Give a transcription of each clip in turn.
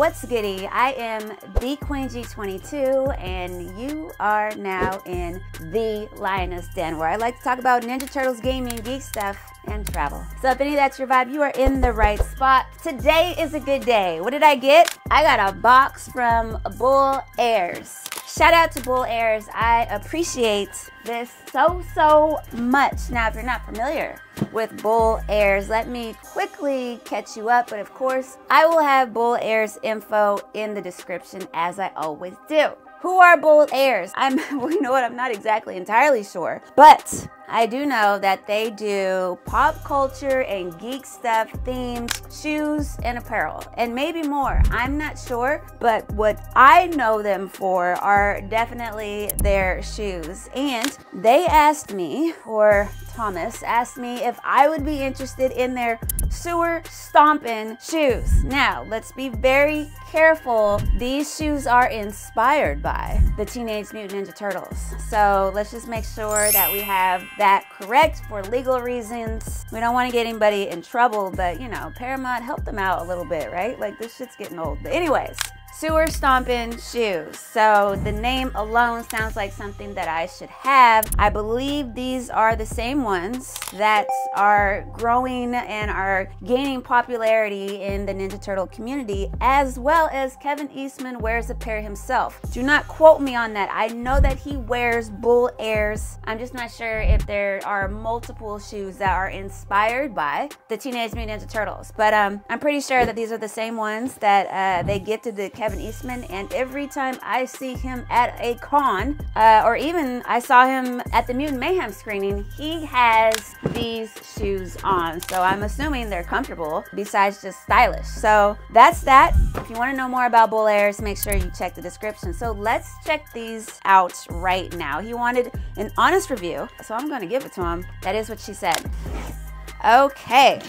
What's goody? I am THEQueenG22 and you are now in the Lioness Den, where I like to talk about Ninja Turtles gaming, geek stuff, and travel. So if any of that's your vibe, you are in the right spot. Today is a good day. What did I get? I got a box from Bull Airs. Shout out to Bull Airs. I appreciate this so much. Now, if you're not familiar with Bull Airs, let me quickly catch you up. But of course, I will have Bull Airs info in the description as I always do. Who are Bull Airs? You know what, I'm not exactly entirely sure, but I do know that they do pop culture and geek stuff, themes, shoes, and apparel, and maybe more. I'm not sure, but what I know them for are definitely their shoes. And they asked me, or Thomas asked me, if I would be interested in their sewer stomping shoes. Now, let's be very careful. These shoes are inspired by the Teenage Mutant Ninja Turtles. So let's just make sure that we have that correct for legal reasons. We don't want to get anybody in trouble, but you know, Paramount, help them out a little bit, right? Like, this shit's getting old. But anyways, sewer stomping shoes. So the name alone sounds like something that I should have. I believe these are the same ones that are growing and are gaining popularity in the Ninja Turtle community, as well as Kevin Eastman wears a pair himself. Do not quote me on that. I know that he wears Bull Airs. I'm just not sure if there are multiple shoes that are inspired by the Teenage Mutant Ninja Turtles, but I'm pretty sure that these are the same ones that they gifted to Kevin Eastman. And every time I see him at a con, or even I saw him at the Mutant Mayhem screening, he has these shoes on. So I'm assuming they're comfortable besides just stylish. So that's that. If you want to know more about Bull Airs, make sure you check the description. So let's check these out right now. He wanted an honest review, so I'm going to give it to him. That is what she said. Okay,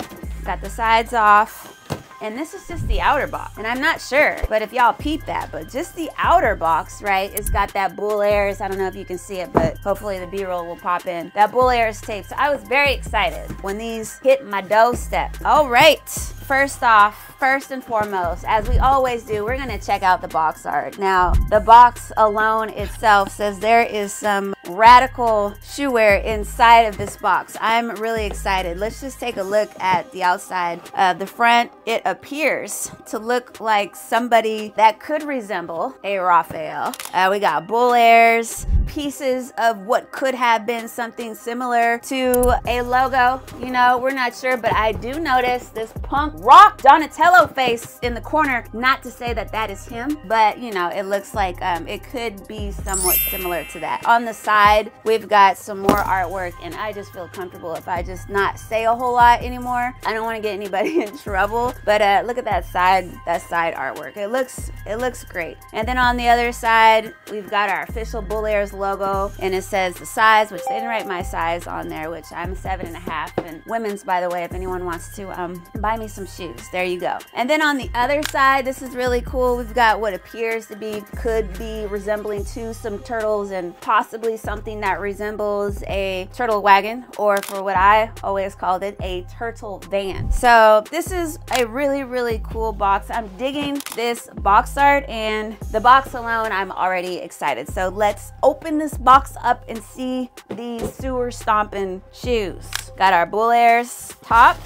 got the sides off. And this is just the outer box. And I'm not sure, but if y'all peep that, but just the outer box, right? It's got that Bull Airs. I don't know if you can see it, but hopefully the B-roll will pop in. That Bull Airs tape. So I was very excited when these hit my doorstep. All right, first off, first and foremost, as we always do, we're gonna check out the box art. Now, the box alone itself says there is some radical shoe wear inside of this box. I'm really excited. Let's just take a look at the outside of the front. It appears to look like somebody that could resemble a Raphael. We got Bull Airs, pieces of what could have been something similar to a logo. You know, we're not sure, but I do notice this punk rock Donatello face in the corner. Not to say that that is him, but you know, it looks like it could be somewhat similar to that. On the side, we've got some more artwork, and I just feel comfortable if I just not say a whole lot anymore. I don't want to get anybody in trouble, but look at that side artwork. It looks great. And then on the other side, we've got our official Bull Airs logo, and it says the size, which they didn't write my size on there, which I'm 7.5, and women's, by the way, if anyone wants to buy me some shoes, there you go. And then on the other side, this is really cool. We've got what appears to be, could be resembling to some turtles, and possibly something that resembles a turtle wagon, or for what I always called it, a turtle van. So this is a really, really cool box. I'm digging this box art, and the box alone, I'm already excited. So let's open this box up and see these sewer stomping shoes. Got our Bull Airs top.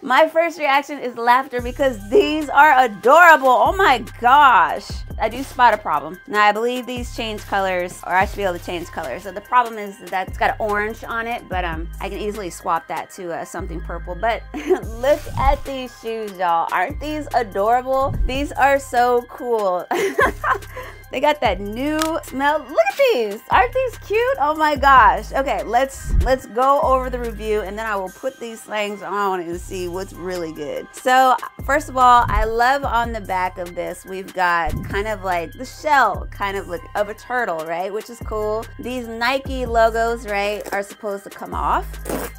My first reaction is laughter because these are adorable. Oh my gosh. I do spot a problem. Now I believe these change colors, or I should be able to change colors. So the problem is that it's got an orange on it, but I can easily swap that to something purple. But look at these shoes, y'all. Aren't these adorable? These are so cool. They got that new smell. Look at these. Aren't these cute? Oh my gosh. Okay, let's go over the review, and then I will put these things on and see what's really good. So first of all, I love on the back of this, we've got kind of like the shell kind of look of a turtle, right? Which is cool. These Nike logos, right, are supposed to come off.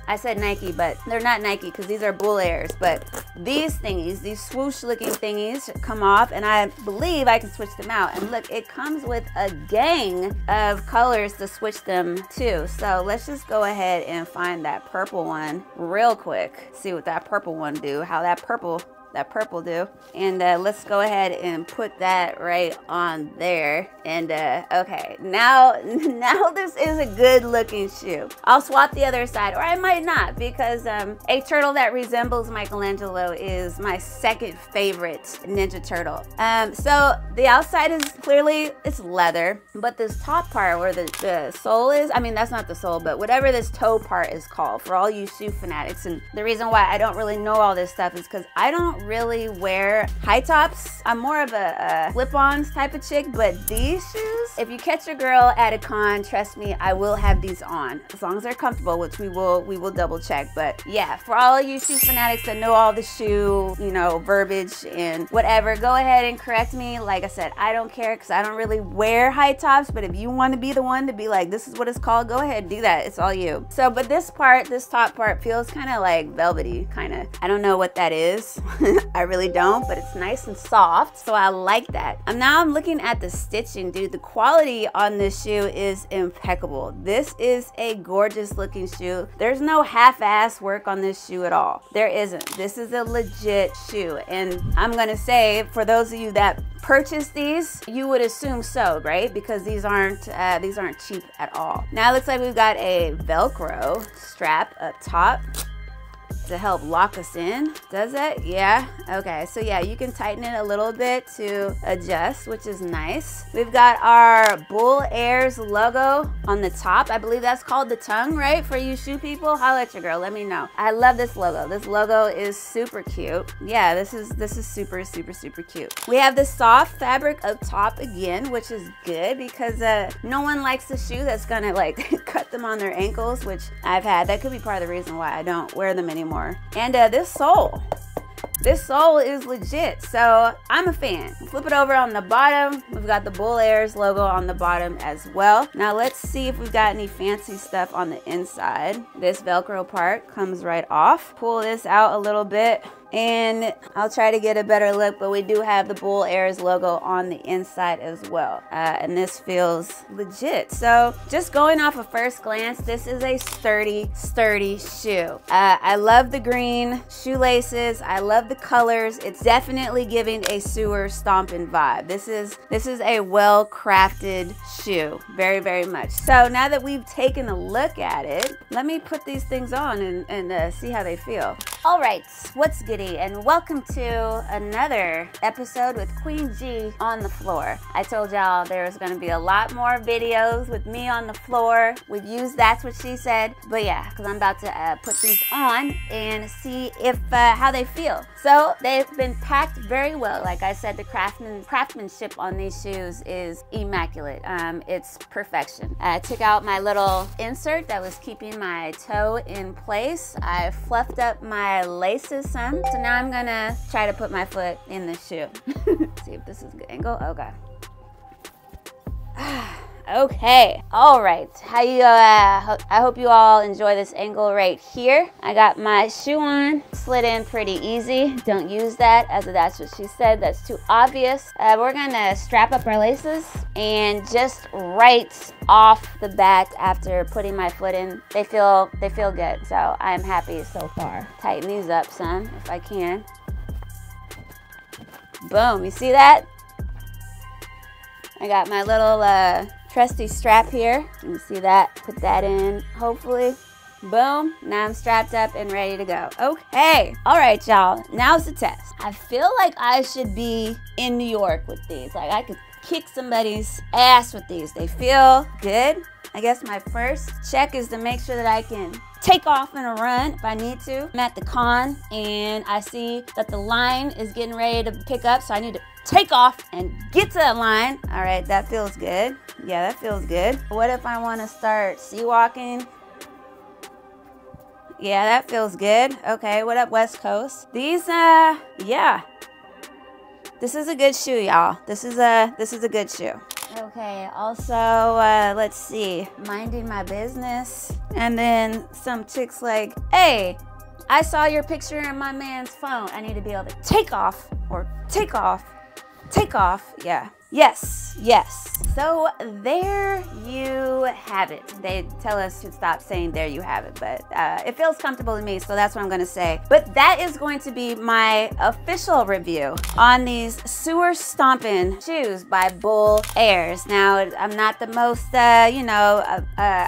I said Nike, but they're not Nike because these are Bull Airs, but these thingies, these swoosh looking thingies come off, and I believe I can switch them out. And look, it comes with a gang of colors to switch them to. So let's just go ahead and find that purple one real quick. See what that purple one do, how that purple that purple do. And let's go ahead and put that right on there. And okay, now this is a good looking shoe. I'll swap the other side, or I might not, because a turtle that resembles Michelangelo is my second favorite Ninja Turtle. So the outside is clearly, it's leather, but this top part where the sole is, I mean, that's not the sole, but whatever this toe part is called, for all you shoe fanatics. And the reason why I don't really know all this stuff is because I don't really wear high tops. I'm more of a slip-ons type of chick, but these shoes, if you catch a girl at a con, trust me, I will have these on, as long as they're comfortable, which we will double check. But yeah, for all you shoe fanatics that know all the shoe, you know, verbiage and whatever, go ahead and correct me. Like I said, I don't care because I don't really wear high tops, but if you want to be the one to be like, this is what it's called, go ahead, do that, it's all you. So, but this part, this top part feels kind of like velvety, kind of. I don't know what that is. I really don't, but it's nice and soft, so I like that. I'm looking at the stitching, dude. The quality on this shoe is impeccable. This is a gorgeous looking shoe. There's no half-ass work on this shoe at all. There isn't. This is a legit shoe, and I'm gonna say, for those of you that purchased these, you would assume so, right? Because these aren't cheap at all. Now it looks like we've got a Velcro strap up top to help lock us in. Does it? Yeah. Okay, so yeah, you can tighten it a little bit to adjust, which is nice. We've got our Bull Airs logo on the top. I believe that's called the tongue, right? For you shoe people, holla at your girl, let me know. I love this logo. This logo is super cute. Yeah, this is super, super, super cute. We have the soft fabric up top again, which is good because no one likes a shoe that's gonna like cut them on their ankles, which I've had. That could be part of the reason why I don't wear them anymore. And this sole is legit, so I'm a fan. Flip it over on the bottom. We've got the Bull Airs logo on the bottom as well. Now let's see if we've got any fancy stuff on the inside. This Velcro part comes right off. Pull this out a little bit, and I'll try to get a better look, but we do have the Bull Airs logo on the inside as well. And this feels legit. So just going off a first glance, this is a sturdy shoe. I love the green shoelaces. I love the colors. It's definitely giving a sewer stomping vibe. This is a well-crafted shoe, very, very much. So now that we've taken a look at it, let me put these things on and see how they feel. All right, what's getting and welcome to another episode with Queen G on the floor. I told y'all there was gonna be a lot more videos with me on the floor. We've used That's What She Said, but yeah, because I'm about to put these on and see if how they feel. So they've been packed very well. Like I said, the craftsmanship on these shoes is immaculate. It's perfection. I took out my little insert that was keeping my toe in place. I fluffed up my laces some. So now I'm gonna try to put my foot in the shoe. See if this is a good angle. Oh god. Okay, all right. How you? I hope you all enjoy this angle right here. I got my shoe on, slid in pretty easy. Don't use that as a That's What She Said. That's too obvious. We're gonna strap up our laces, and just right off the bat, after putting my foot in, they feel good. So I'm happy so far. Tighten these up some if I can. Boom! You see that? I got my little trusty strap here. You see that? Put that in, hopefully. Boom, now I'm strapped up and ready to go. Okay, all right, y'all, now's the test. I feel like I should be in New York with these. Like I could kick somebody's ass with these. They feel good. I guess my first check is to make sure that I can take off and a run if I need to. I'm at the con and I see that the line is getting ready to pick up, so I need to take off and get to that line. All right, that feels good. Yeah, that feels good. What if I want to start sea walking? Yeah, that feels good. Okay, what up, West Coast? These, yeah. This is a good shoe, y'all. This is a good shoe. Okay, also, let's see. Minding my business. And then some chick's like, hey, I saw your picture in my man's phone. I need to be able to take off or take off. Take off. Yeah. Yes, yes. So there you have it. They tell us to stop saying there you have it, but it feels comfortable to me, so that's what I'm gonna say. But that is going to be my official review on these sewer stomping shoes by Bull Airs. Now, I'm not the most, I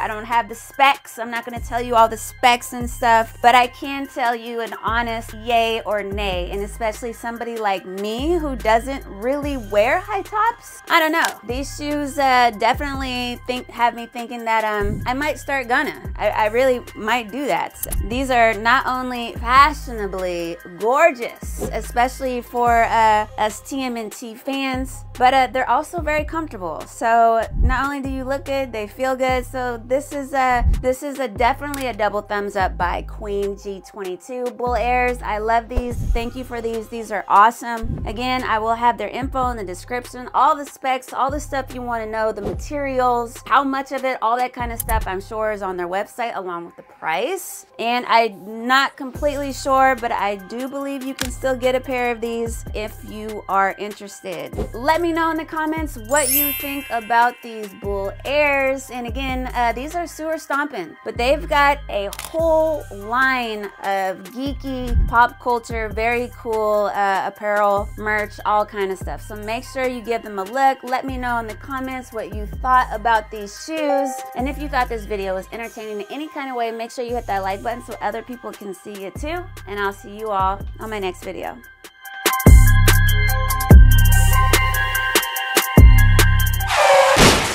don't have the specs. I'm not gonna tell you all the specs and stuff, but I can tell you an honest yay or nay, and especially somebody like me who doesn't really wear high tops. I don't know. These shoes definitely have me thinking that I might start gunna. I really might do that. So these are not only fashionably gorgeous, especially for us TMNT fans, but they're also very comfortable. So not only do you look good, they feel good. So this is definitely a double thumbs up by THEQueenG22 Bull Airs. I love these. Thank you for these. These are awesome. Again, I will have their info in the description. All the specs, all the stuff you want to know, the materials, how much of it, all that kind of stuff, I'm sure is on their website along with the price. And I'm not completely sure, but I do believe you can still get a pair of these if you are interested. Let me know in the comments what you think about these Bull Airs. And again, these are sewer stomping, but they've got a whole line of geeky, pop culture, very cool apparel, merch, all kind of stuff. So make sure you give them a look. Let me know in the comments what you thought about these shoes, and if you thought this video was entertaining in any kind of way, make sure you hit that like button so other people can see it too, and I'll see you all on my next video.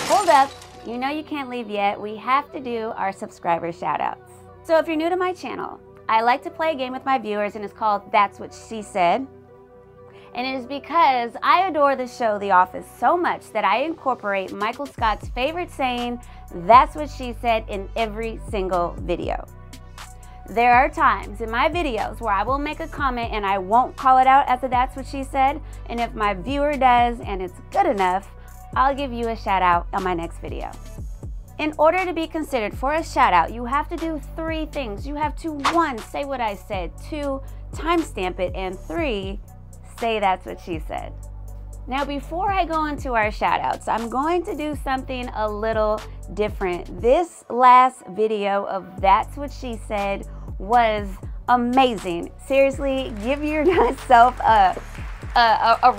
Hold up, you know you can't leave yet. We have to do our subscriber shout outs. So if you're new to my channel, I like to play a game with my viewers, and it's called That's What She Said. And it is because I adore the show The Office so much that I incorporate Michael Scott's favorite saying, "That's what she said," in every single video. There are times in my videos where I will make a comment and I won't call it out as a "that's what she said," and if my viewer does and it's good enough, I'll give you a shout out on my next video. In order to be considered for a shout out, you have to do three things. You have to, 1, say what I said, 2, timestamp it, and 3, say "that's what she said." Now, before I go into our shout outs, I'm going to do something a little different. This last video of That's What She Said was amazing. Seriously, give yourself a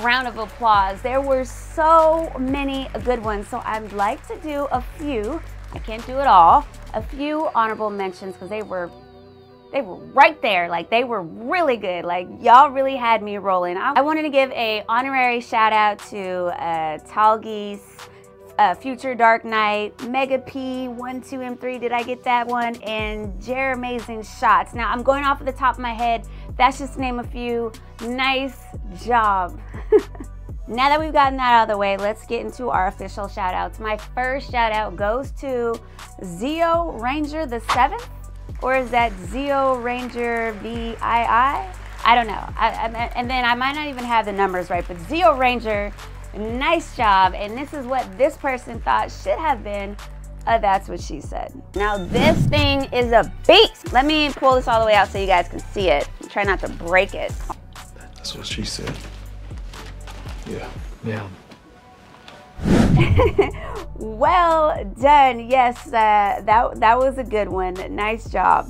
round of applause. There were so many good ones, so I'd like to do a few. I can't do it all. A few honorable mentions, because they were right there. Like, they were really good. Like, y'all really had me rolling. I wanted to give a honorary shout out to Tall Geese, Future Dark Knight, Mega P12M3, did I get that one? And Jeremazing Shots. Now, I'm going off of the top of my head. That's just to name a few. Nice job. Now that we've gotten that out of the way, let's get into our official shout outs. My first shout out goes to Zio Ranger the Seventh. Or is that Zio Ranger VII? I don't know. And then I might not even have the numbers right, but Zio Ranger, nice job. And this is what this person thought should have been a "that's what she said." Now, this thing is a beast. Let me pull this all the way out so you guys can see it. Try not to break it. That's what she said. Yeah. Yeah. Well done. Yes, that was a good one. Nice job.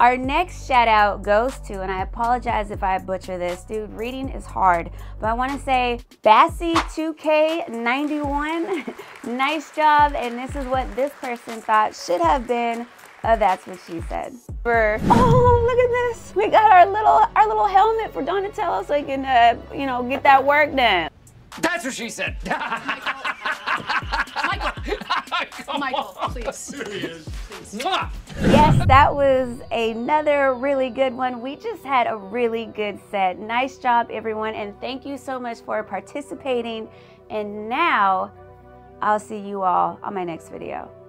Our next shout out goes to, and I apologize if I butcher this, dude, reading is hard, but I want to say Bassy2K91. Nice job. And this is what this person thought should have been a "that's what she said." Oh, look at this. We got our little helmet for Donatello so he can get that work done. That's what she said. Michael. Michael, please. Please. Yes, that was another really good one. We just had a really good set. Nice job, everyone, and thank you so much for participating. And now, I'll see you all on my next video.